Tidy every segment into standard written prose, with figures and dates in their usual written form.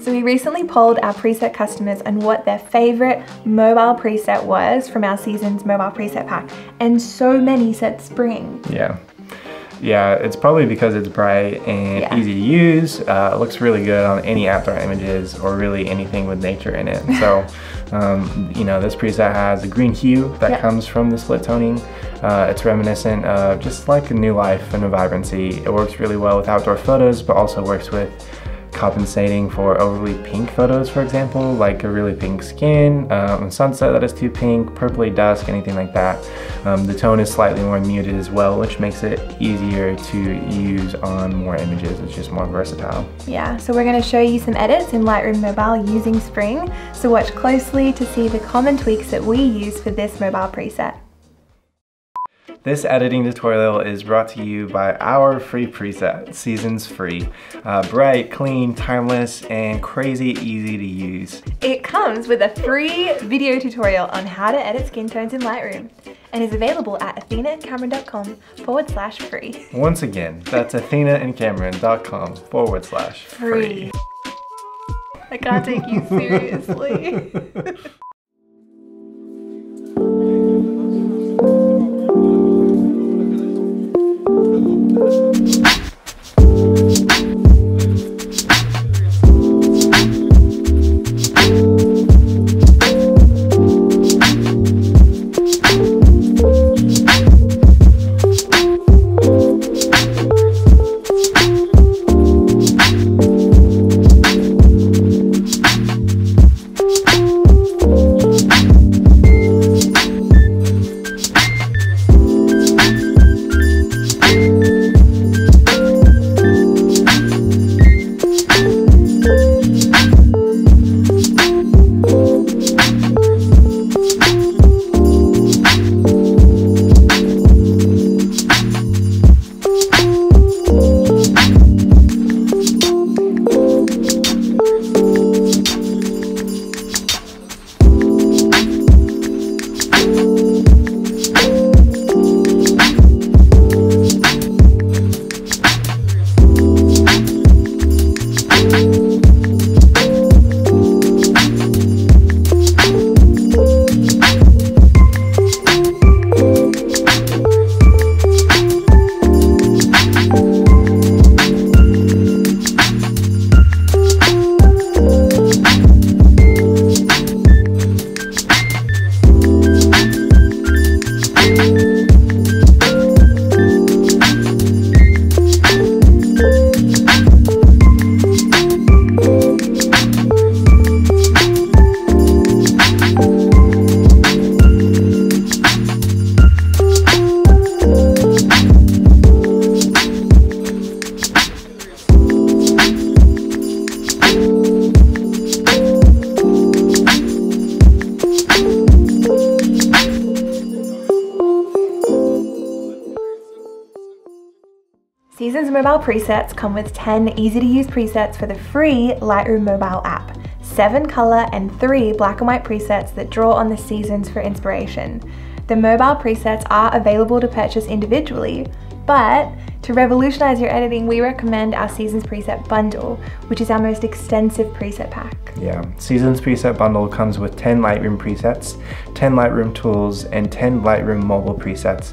So we recently polled our preset customers on what their favorite mobile preset was from our Seasons mobile preset pack, and so many said spring. Yeah, it's probably because it's bright and easy to use. It looks really good on any outdoor images or really anything with nature in it. So, you know, this preset has a green hue that comes from the split toning. It's reminiscent of just like a new life and a vibrancy. It works really well with outdoor photos, but also works with compensating for overly pink photos, for example, like a really pink skin, sunset that is too pink, purpley dusk, anything like that. The tone is slightly more muted as well, which makes it easier to use on more images. It's just more versatile. Yeah, so we're going to show you some edits in Lightroom Mobile using spring, so watch closely to see the common tweaks that we use for this mobile preset. This editing tutorial is brought to you by our free preset, Seasons Free. Bright, clean, timeless, and crazy easy to use. It comes with a free video tutorial on how to edit skin tones in Lightroom and is available at athenaandcamron.com/free. Once again, that's athenaandcamron.com/free. I can't take you seriously. Seasons Mobile presets come with 10 easy-to-use presets for the free Lightroom Mobile app, 7 color and 3 black and white presets that draw on the seasons for inspiration. The mobile presets are available to purchase individually, but to revolutionize your editing, we recommend our Seasons Preset Bundle, which is our most extensive preset pack. Yeah, Seasons Preset Bundle comes with 10 Lightroom presets, 10 Lightroom tools, and 10 Lightroom mobile presets,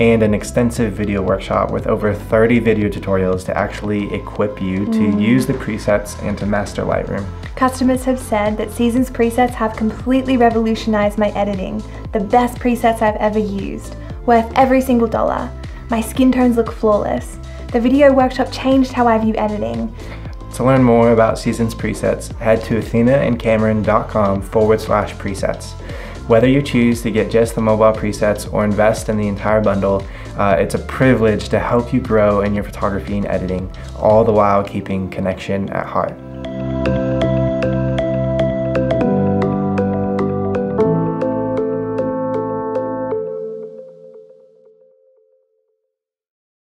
and an extensive video workshop with over 30 video tutorials to actually equip you to use the presets and to master Lightroom. Customers have said that Seasons presets have completely revolutionized my editing. The best presets I've ever used. Worth every single dollar. My skin tones look flawless. The video workshop changed how I view editing. To learn more about Seasons presets, head to athenaandcamron.com/presets. Whether you choose to get just the mobile presets or invest in the entire bundle, it's a privilege to help you grow in your photography and editing, all the while keeping connection at heart.